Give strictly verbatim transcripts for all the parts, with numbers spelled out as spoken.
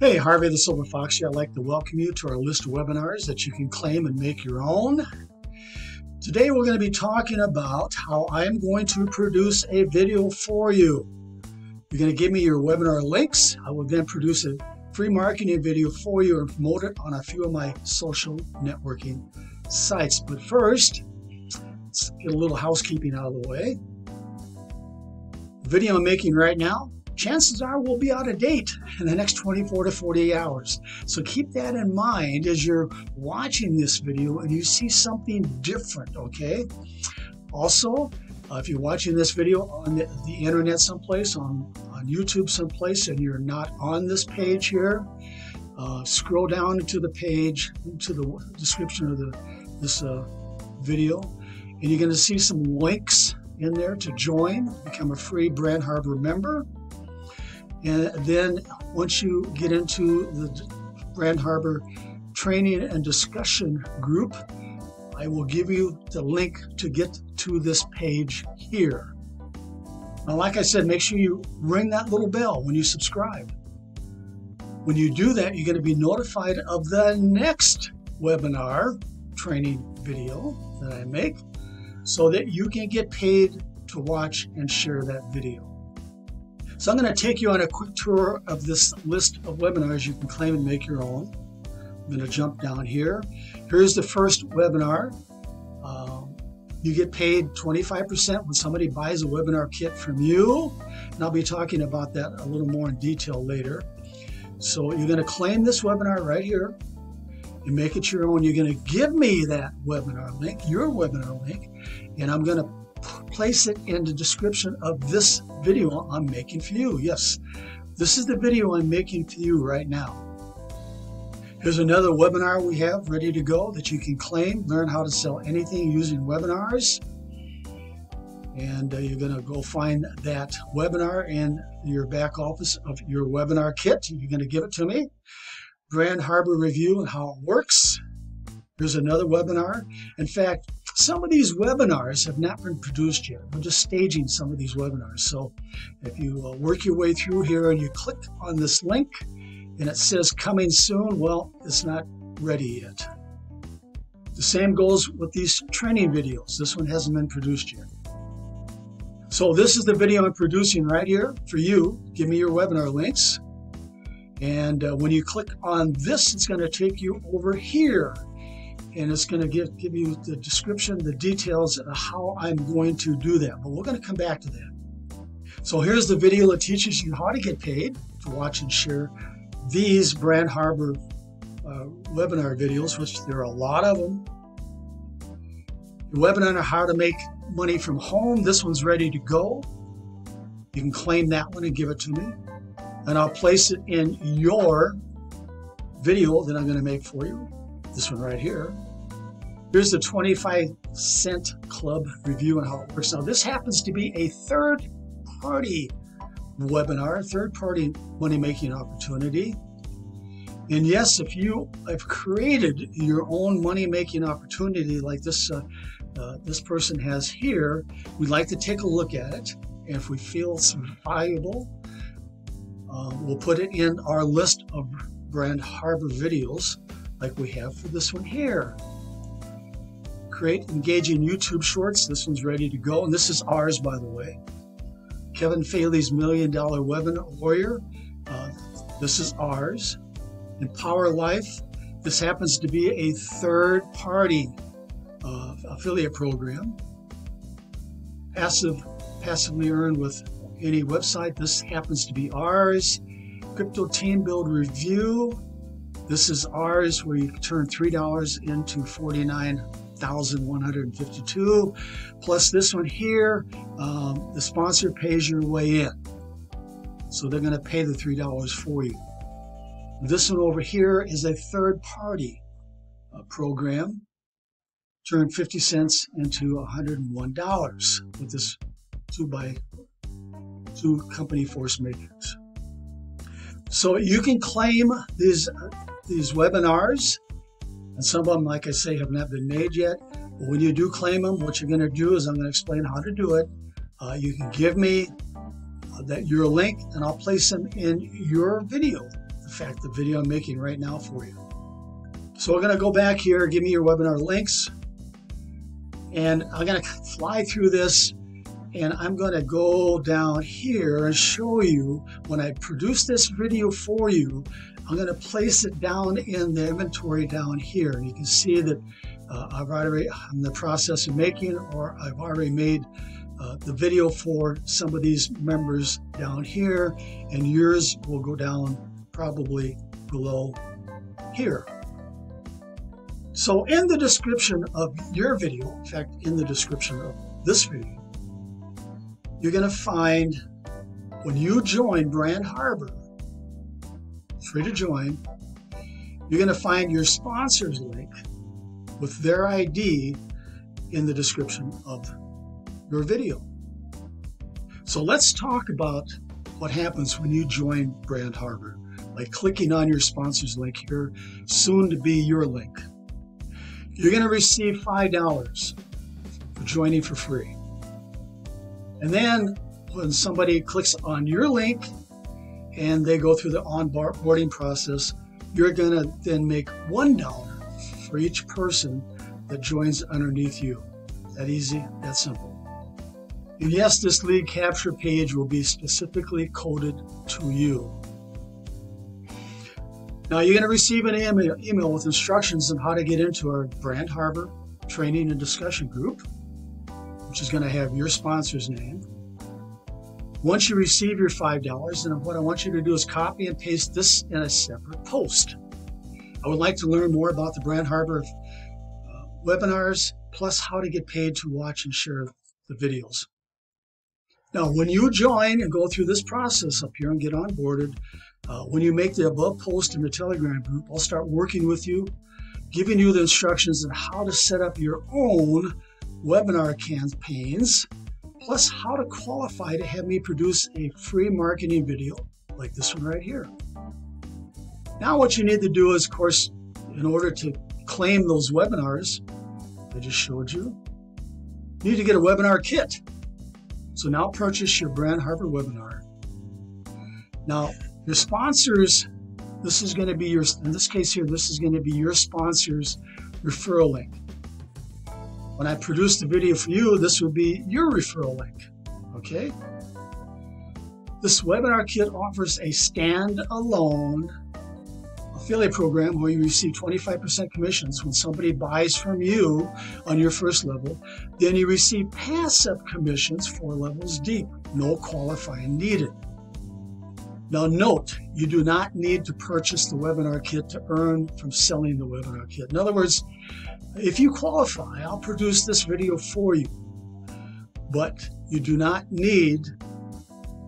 Hey, Harvey the Silver Fox here. I'd like to welcome you to our list of webinars that you can claim and make your own. Today we're going to be talking about how I'm going to produce a video for you. You're going to give me your webinar links. I will then produce a free marketing video for you and promote it on a few of my social networking sites. But first, let's get a little housekeeping out of the way. The video I'm making right now, chances are we'll be out of date in the next twenty-four to forty-eight hours. So keep that in mind as you're watching this video and you see something different, okay? Also, uh, if you're watching this video on the, the internet someplace, on, on YouTube someplace, and you're not on this page here, uh, scroll down to the page, to the description of the, this uh, video, and you're gonna see some links in there to join, become a free Brand Harbor member. And then once you get into the Brand Harbor training and discussion group, I will give you the link to get to this page here. Now, like I said, make sure you ring that little bell when you subscribe. When you do that, you're going to be notified of the next webinar training video that I make so that you can get paid to watch and share that video. So I'm going to take you on a quick tour of this list of webinars you can claim and make your own. I'm going to jump down here. Here's the first webinar. Um, you get paid twenty-five percent when somebody buys a webinar kit from you. And I'll be talking about that a little more in detail later. So you're going to claim this webinar right here and make it your own. You're going to give me that webinar link, your webinar link, and I'm going to place it in the description of this video I'm making for you. Yes, this is the video I'm making for you right now. Here's another webinar we have ready to go that you can claim. Learn how to sell anything using webinars. And uh, you're going to go find that webinar in your back office of your webinar kit. You're going to give it to me. Brand Harbor Review and how it works. Here's another webinar. In fact, some of these webinars have not been produced yet. We're just staging some of these webinars. So if you uh, work your way through here and you click on this link and it says coming soon, well, it's not ready yet. The same goes with these training videos. This one hasn't been produced yet. So this is the video I'm producing right here for you. Give me your webinar links. And uh, when you click on this, it's going to take you over here. And it's going to give, give you the description, the details of how I'm going to do that. But we're going to come back to that. So here's the video that teaches you how to get paid to watch and share these Brand Harbor uh, webinar videos, which there are a lot of them. The webinar on how to make money from home. This one's ready to go. You can claim that one and give it to me. And I'll place it in your video that I'm going to make for you. This one right here. Here's the twenty-five cent Club review and how it works. Now, this happens to be a third-party webinar, third-party money-making opportunity. And yes, if you have created your own money-making opportunity like this, uh, uh, this person has here, we'd like to take a look at it. And if we feel it's valuable, uh, we'll put it in our list of Brand Harbor videos, like we have for this one here. Create engaging YouTube Shorts. This one's ready to go. And this is ours, by the way. Kevin Fahey's Million Dollar Webinar Warrior. Uh, this is ours. Empower Life. This happens to be a third-party uh, affiliate program. Passive, passively earned with any website. This happens to be ours. Crypto Team Build Review. This is ours, where you turn three dollars into forty-nine thousand one hundred fifty-two dollars. Plus this one here, um, the sponsor pays your way in. So they're going to pay the three dollars for you. This one over here is a third-party uh, program. Turn fifty cents into one hundred one dollars with this two by two company force matrix. So you can claim these these webinars, and some of them, like I say, have not been made yet. But when you do claim them, what you're going to do is I'm going to explain how to do it. Uh, you can give me uh, that your link, and I'll place them in your video, the fact, the video I'm making right now for you. So we're going to go back here, give me your webinar links, and I'm going to fly through this, and I'm going to go down here and show you when I produce this video for you, I'm going to place it down in the inventory down here. And you can see that uh, I've already, I'm in the process of making, or I've already made uh, the video for some of these members down here, and yours will go down probably below here. So in the description of your video, in fact, in the description of this video, you're going to find when you join Brand Harbor, free to join, you're going to find your sponsor's link with their I D in the description of your video. So let's talk about what happens when you join Brand Harbor by clicking on your sponsor's link here, soon to be your link. You're going to receive five dollars for joining for free. And then when somebody clicks on your link and they go through the onboarding process, you're going to then make one dollar for each person that joins underneath you. That easy, that simple. And yes, this lead capture page will be specifically coded to you. Now you're going to receive an email with instructions on how to get into our Brand Harbor training and discussion group, which is going to have your sponsor's name. Once you receive your five dollars, then what I want you to do is copy and paste this in a separate post. I would like to learn more about the Brand Harbor uh, webinars, plus how to get paid to watch and share the videos. Now, when you join and go through this process up here and get onboarded, uh, when you make the above post in the Telegram group, I'll start working with you, giving you the instructions on how to set up your own webinar campaigns, plus how to qualify to have me produce a free marketing video like this one right here. Now what you need to do is, of course, in order to claim those webinars I just showed you, you need to get a webinar kit. So now purchase your Brand Harbor webinar. Now your sponsors, this is going to be your, in this case here, this is going to be your sponsor's referral link. When I produce the video for you, this would be your referral link, okay? This webinar kit offers a stand-alone affiliate program where you receive twenty-five percent commissions when somebody buys from you on your first level. Then you receive passive commissions four levels deep, no qualifying needed. Now note, you do not need to purchase the webinar kit to earn from selling the webinar kit. In other words, if you qualify, I'll produce this video for you, but you do not need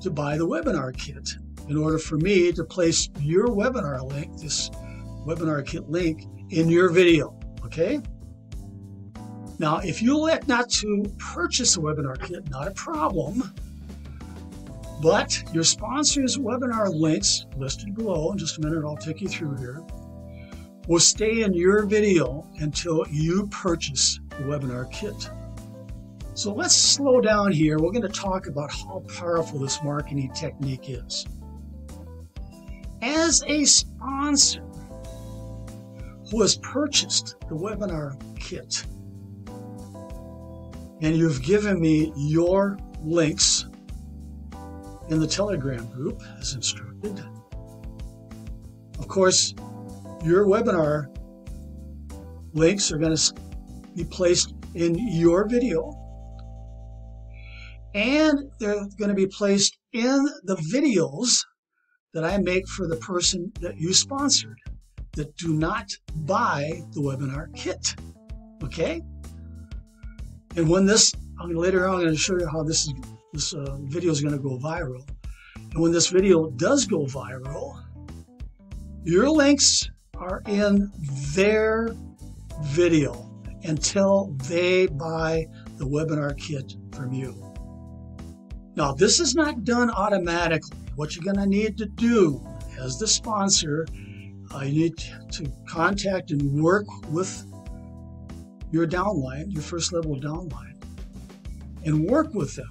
to buy the webinar kit in order for me to place your webinar link, this webinar kit link, in your video, okay? Now, if you elect not to purchase a webinar kit, not a problem, but your sponsor's webinar links listed below, in just a minute I'll take you through here, will stay in your video until you purchase the webinar kit. So let's slow down here. We're going to talk about how powerful this marketing technique is. As a sponsor who has purchased the webinar kit, and you've given me your links in the Telegram group as instructed, of course, your webinar links are going to be placed in your video, and they're going to be placed in the videos that I make for the person that you sponsored that do not buy the webinar kit, okay? And when this, I mean, later on I'm going to show you how this, is, this uh, video is going to go viral. And when this video does go viral, your links are in their video until they buy the webinar kit from you. Now, this is not done automatically. What you're going to need to do as the sponsor, uh, you need to contact and work with your downline, your first level downline, and work with them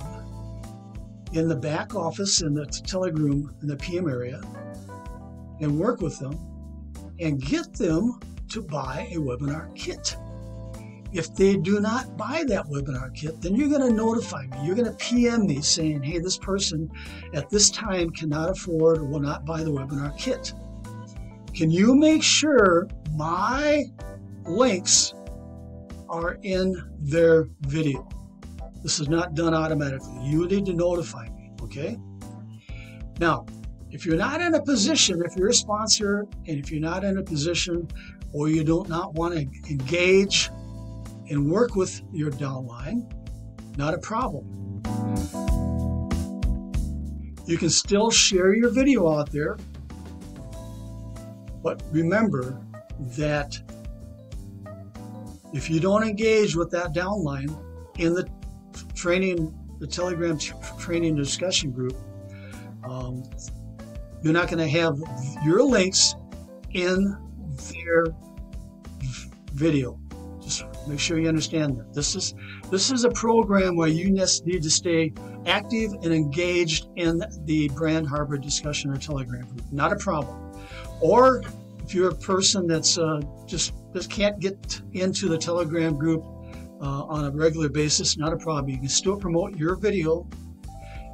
in the back office, in the Telegram, in the P M area, and work with them and get them to buy a webinar kit. If they do not buy that webinar kit, then you're going to notify me. You're going to P M me saying, hey, this person at this time cannot afford or will not buy the webinar kit. Can you make sure my links are in their video? This is not done automatically. You need to notify me, okay? Now, if you're not in a position, if you're a sponsor, and if you're not in a position or you do not want to engage and work with your downline, not a problem. You can still share your video out there, but remember that if you don't engage with that downline in the training, the Telegram training discussion group, um, you're not going to have your links in their video. Just make sure you understand that. This is, this is a program where you need to stay active and engaged in the Brand Harbor discussion or Telegram group. Not a problem. Or if you're a person that's uh, just, just can't get into the Telegram group uh, on a regular basis, not a problem. You can still promote your video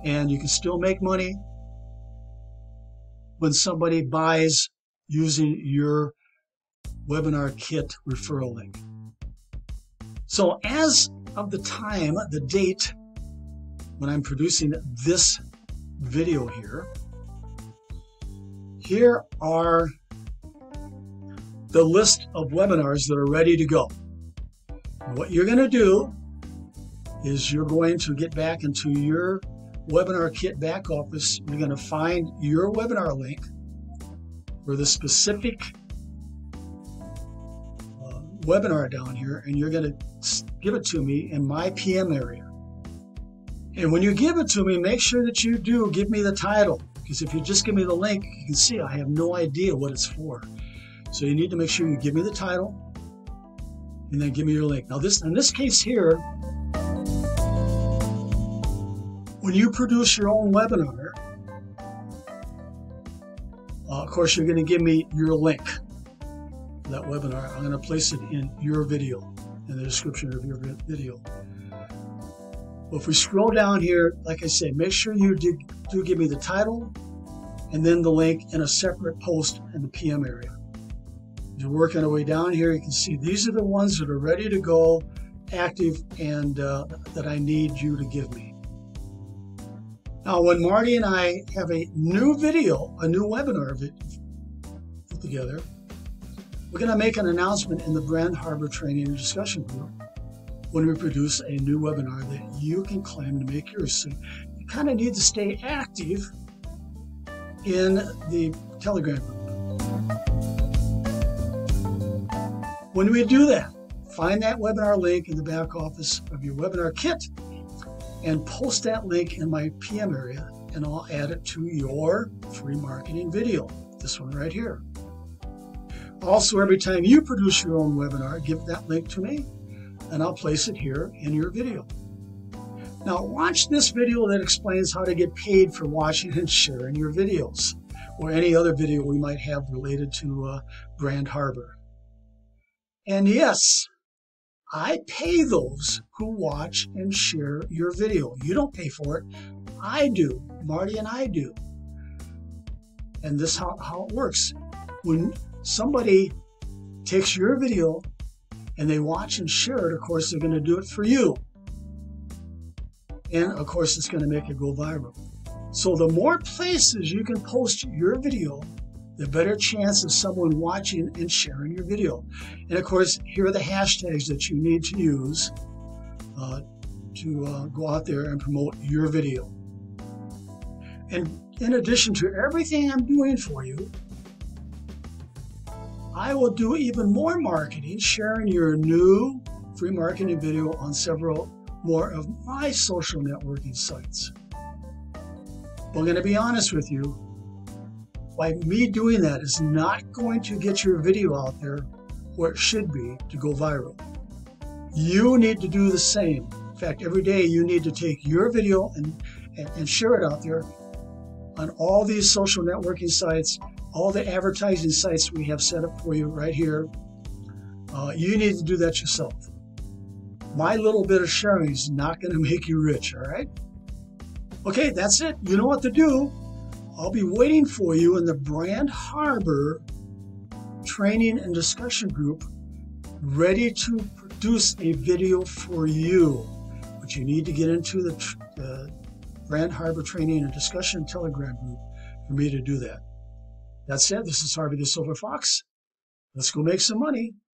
and you can still make money when somebody buys using your webinar kit referral link. So as of the time, the date, when I'm producing this video here, here are the list of webinars that are ready to go. And what you're going to do is you're going to get back into your webinar kit back office. You're going to find your webinar link for the specific uh, webinar down here, and you're going to give it to me in my P M area. And when you give it to me, make sure that you do give me the title, because if you just give me the link, you can see I have no idea what it's for. So you need to make sure you give me the title and then give me your link. Now this, in this case here, when you produce your own webinar, uh, of course, you're going to give me your link for that webinar. I'm going to place it in your video, in the description of your video. Well, if we scroll down here, like I say, make sure you do, do give me the title and then the link in a separate post in the P M area. You're working our way down here. You can see these are the ones that are ready to go, active, and uh, that I need you to give me. Now, when Marty and I have a new video, a new webinar put together, we're going to make an announcement in the Brand Harbor Training and Discussion Group when we produce a new webinar that you can claim to make yours. So you kind of need to stay active in the Telegram group. When we do that, find that webinar link in the back office of your webinar kit and post that link in my P M area, and I'll add it to your free marketing video, this one right here. Also, every time you produce your own webinar, give that link to me, and I'll place it here in your video. Now watch this video that explains how to get paid for watching and sharing your videos, or any other video we might have related to uh, Brand Harbor. And yes, I pay those who watch and share your video. You don't pay for it. I do. Marty and I do. And this is how, how it works. When somebody takes your video and they watch and share it, of course, they're going to do it for you. And of course, it's going to make it go viral. So the more places you can post your video, the better chance of someone watching and sharing your video. And of course, here are the hashtags that you need to use uh, to uh, go out there and promote your video. And in addition to everything I'm doing for you, I will do even more marketing, sharing your new free marketing video on several more of my social networking sites. But I'm going to be honest with you, by me doing that is not going to get your video out there where it should be to go viral. You need to do the same. In fact, every day you need to take your video and, and, and share it out there on all these social networking sites, all the advertising sites we have set up for you right here. Uh, you need to do that yourself. My little bit of sharing is not going to make you rich, all right? Okay, that's it. You know what to do. I'll be waiting for you in the Brand Harbor training and discussion group, ready to produce a video for you. But you need to get into the uh, Brand Harbor training and discussion Telegram group for me to do that. That said, this is Harvey the Silver Fox. Let's go make some money.